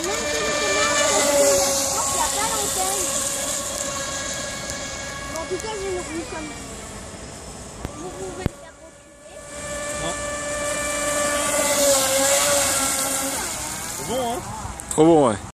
En tout cas, j'ai une roue comme ça. Vous pouvez la procurer. C'est bon, hein? Trop bon, ouais.